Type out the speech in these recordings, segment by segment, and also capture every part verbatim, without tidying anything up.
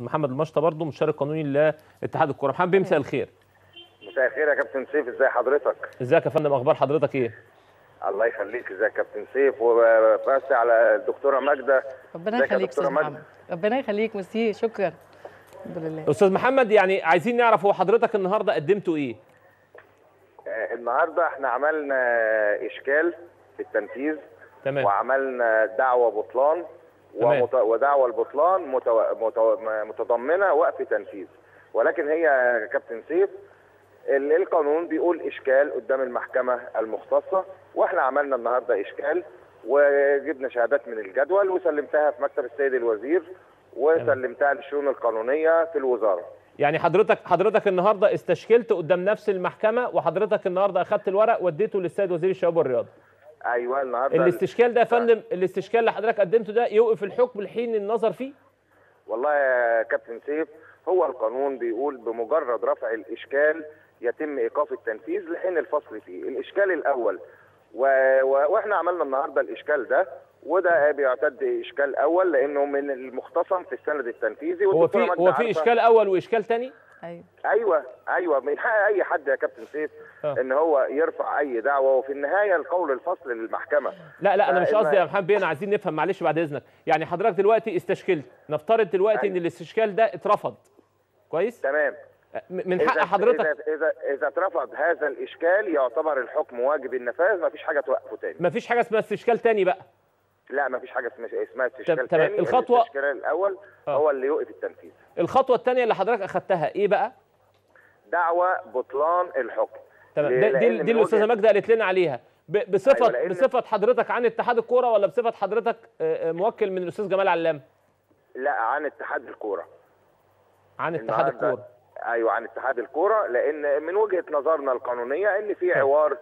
محمد المشطه برضه مشارك قانوني لاتحاد الكرة. محمد بيه مساء الخير. مساء الخير يا كابتن سيف، ازاي حضرتك؟ ازيك يا فندم، اخبار حضرتك ايه؟ الله يخليك، ازيك يا كابتن سيف، وبس على الدكتوره ماجده. ربنا يخليك يا محمد، ربنا يخليك ميرسي، شكرا. الحمد لله. استاذ محمد، يعني عايزين نعرف هو حضرتك النهارده قدمتوا ايه؟ النهارده احنا عملنا اشكال في التنفيذ، تمام، وعملنا دعوه بطلان، ومت... ودعوه البطلان مت... مت... متضمنه وقف تنفيذ، ولكن هي يا كابتن سيف القانون بيقول اشكال قدام المحكمه المختصه، واحنا عملنا النهارده اشكال وجبنا شهادات من الجدول وسلمتها في مكتب السيد الوزير وسلمتها للشؤون القانونيه في الوزاره. يعني حضرتك حضرتك النهارده استشكلت قدام نفس المحكمه، وحضرتك النهارده اخذت الورق وديته للسيد وزير الشباب والرياضه. ايوه النهارده الاستشكال ده يا فندم، الاستشكال اللي حضرتك قدمته ده يوقف الحكم لحين النظر فيه؟ والله يا كابتن سيف هو القانون بيقول بمجرد رفع الاشكال يتم ايقاف التنفيذ لحين الفصل فيه. الاشكال الاول و... و... واحنا عملنا النهارده الاشكال ده، وده بيعتد اشكال اول لانه من المختصم في السند التنفيذي. هو في هو في اشكال اول واشكال ثاني؟ ايوه ايوه ايوه من حق اي حد يا كابتن سيف أه. ان هو يرفع اي دعوه، وفي النهايه القول الفصل للمحكمه. لا لا انا مش قصدي يا محمد بيه، انا عايزين نفهم معلش بعد اذنك، يعني حضرتك دلوقتي استشكلت، نفترض دلوقتي أيوة. ان الاستشكال ده اترفض، كويس؟ تمام، من حق إذا حضرتك اذا اذا اذا اترفض هذا الاشكال يعتبر الحكم واجب النفاذ، مفيش حاجه توقفه تاني. مفيش حاجه اسمها استشكال تاني بقى؟ لا مفيش حاجه اسمها استشكال تاني. الخطوه الاستشكال الاول آه. هو اللي يوقف التنفيذ. الخطوه الثانيه اللي حضرتك اخذتها ايه بقى؟ دعوه بطلان الحكم. تمام، دي دي, دي الاستاذه ماجده قالت لنا عليها بصفه أيوة، بصفه حضرتك عن اتحاد الكوره ولا بصفه حضرتك موكل من الاستاذ جمال علام؟ لا عن اتحاد الكوره. عن اتحاد الكوره. ايوه عن اتحاد الكوره، لان من وجهه نظرنا القانونيه ان في عوار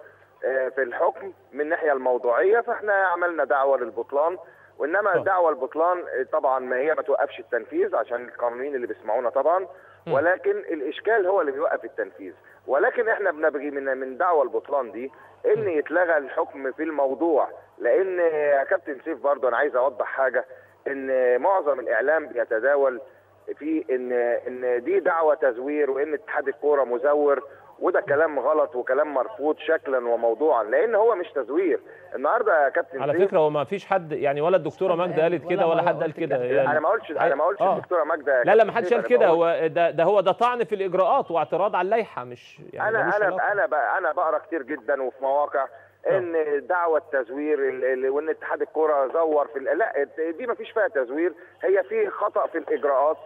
في الحكم من الناحيه الموضوعيه، فاحنا عملنا دعوه للبطلان، وانما دعوه البطلان طبعا ما هي ما توقفش التنفيذ عشان القانونيين اللي بيسمعونا طبعا، ولكن الاشكال هو اللي بيوقف التنفيذ، ولكن احنا بنبغي من من دعوه البطلان دي ان يتلغى الحكم في الموضوع، لان يا كابتن سيف برضه انا عايز اوضح حاجه، ان معظم الاعلام بيتداول في ان ان دي دعوه تزوير وان اتحاد الكوره مزور، وده كلام غلط وكلام مرفوض شكلا وموضوعا، لان هو مش تزوير. النهارده يا كابتن على فكره هو ما فيش حد يعني، ولا الدكتوره ماجده قالت كده ولا حد قال كده يعني. انا ما قلتش انا ما قلتش الدكتوره ماجده. لا لا ما حدش قال كده، هو ده ده هو ده طعن في الاجراءات واعتراض على اللائحه، مش يعني انا انا انا انا بقرا كتير جدا وفي مواقع ان دعوه تزوير وان اتحاد الكوره زور في، لا دي ما فيش فيها تزوير، هي في خطا في الاجراءات،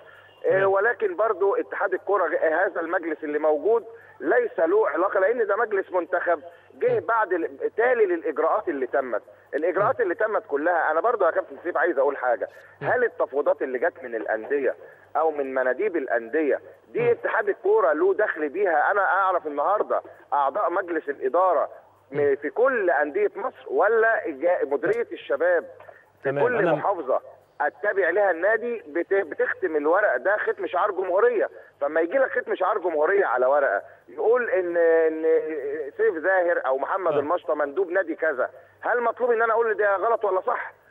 ولكن برضو اتحاد الكوره هذا المجلس اللي موجود ليس له علاقه، لان ده مجلس منتخب جه بعد تالي للاجراءات اللي تمت، الاجراءات اللي تمت كلها. انا برضو يا كابتن سيف عايز اقول حاجه، هل التفويضات اللي جت من الانديه او من مناديب الانديه دي اتحاد الكوره له دخل بيها؟ انا اعرف النهارده اعضاء مجلس الاداره في كل انديه مصر، ولا مديريه الشباب في كل محافظه اتبع لها النادي بتختم الورق ده ختم شعار جمهوريه، فما يجي لك ختم شعار جمهوريه على ورقه يقول ان ان سيف زاهر او محمد المشطه مندوب نادي كذا، هل مطلوب ان انا اقول ده غلط ولا صح؟